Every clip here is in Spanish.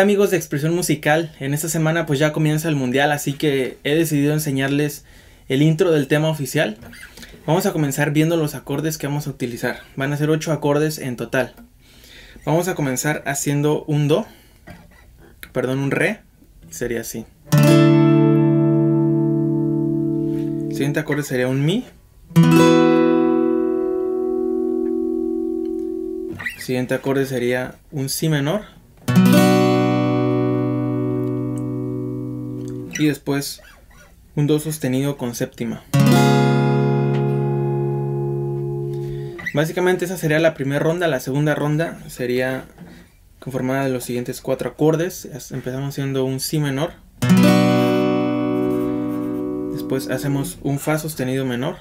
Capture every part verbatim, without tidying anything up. Hola amigos de Expresión Musical, en esta semana pues ya comienza el Mundial, así que he decidido enseñarles el intro del tema oficial. Vamos a comenzar viendo los acordes que vamos a utilizar. Van a ser ocho acordes en total. Vamos a comenzar haciendo un do, perdón, un re, sería así. El siguiente acorde sería un mi. El siguiente acorde sería un si menor. Y después un do sostenido con séptima. Básicamente esa sería la primera ronda. La segunda ronda sería conformada de los siguientes cuatro acordes. Empezamos haciendo un si menor. Después hacemos un fa sostenido menor.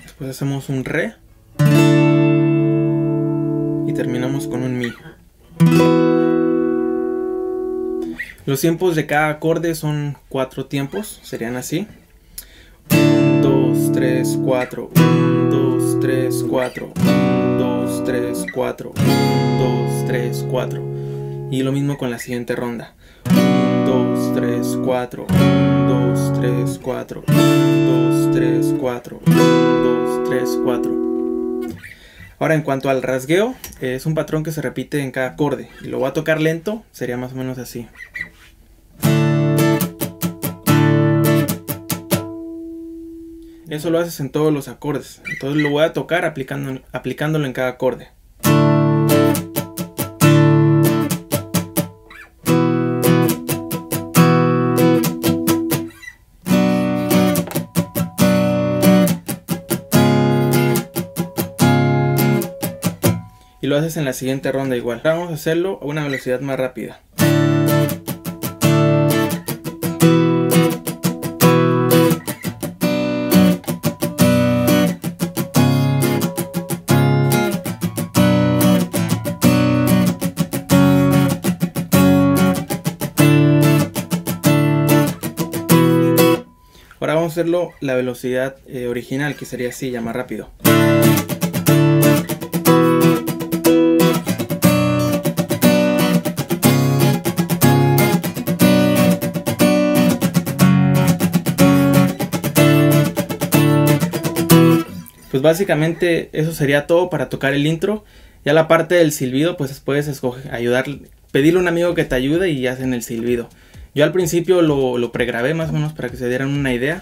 Después hacemos un re. Y terminamos con un mi. Los tiempos de cada acorde son cuatro tiempos, serían así. uno, dos, tres, cuatro, uno, dos, tres, cuatro, uno, dos, tres, cuatro, uno, dos, tres, cuatro. Y lo mismo con la siguiente ronda. uno, dos, tres, cuatro, uno, dos, tres, cuatro, uno, dos, tres, cuatro, uno, dos, tres, cuatro. Ahora en cuanto al rasgueo, es un patrón que se repite en cada acorde. Y lo voy a tocar lento, sería más o menos así. Eso lo haces en todos los acordes. Entonces lo voy a tocar aplicando, aplicándolo en cada acorde. Y lo haces en la siguiente ronda igual. Ahora vamos a hacerlo a una velocidad más rápida. Ahora vamos a hacerlo la velocidad eh, original, que sería así, ya más rápido. Pues básicamente eso sería todo para tocar el intro. Ya la parte del silbido, pues puedes escoger, ayudar, pedirle a un amigo que te ayude y hacen el silbido. Yo al principio lo, lo pregrabé más o menos para que se dieran una idea.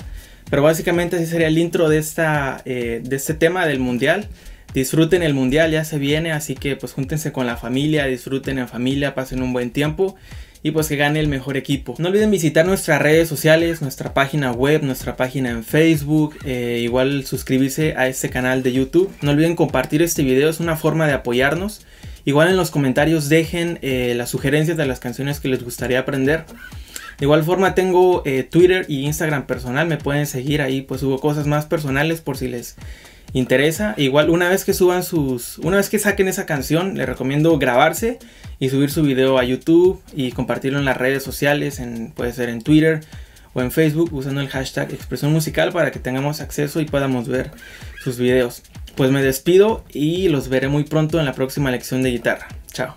Pero básicamente así sería el intro de, esta, eh, de este tema del Mundial. Disfruten el Mundial, ya se viene, así que pues júntense con la familia, disfruten en familia, pasen un buen tiempo y pues que gane el mejor equipo. No olviden visitar nuestras redes sociales, nuestra página web, nuestra página en Facebook, eh, igual suscribirse a este canal de YouTube. No olviden compartir este video, es una forma de apoyarnos. Igual en los comentarios dejen eh, las sugerencias de las canciones que les gustaría aprender. De igual forma tengo eh, Twitter y Instagram personal, me pueden seguir ahí, pues subo cosas más personales por si les interesa. Igual una vez que suban sus, una vez que saquen esa canción, les recomiendo grabarse y subir su video a YouTube y compartirlo en las redes sociales, en, puede ser en Twitter o en Facebook usando el hashtag Expresión Musical para que tengamos acceso y podamos ver sus videos. Pues me despido y los veré muy pronto en la próxima lección de guitarra. Chao.